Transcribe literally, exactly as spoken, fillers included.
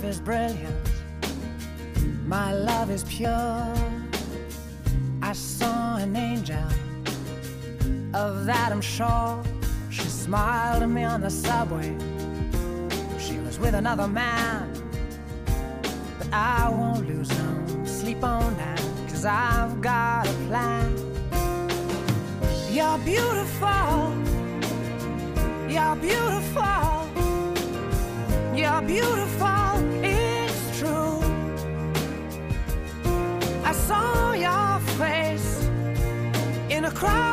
life is brilliant, my love is pure. I saw an angel, of that I'm sure. She smiled at me on the subway. She was with another man, but I won't lose no sleep on that, 'cause I've got a plan. You're beautiful, you're beautiful, you're beautiful, it's true. I saw your face in a crowd.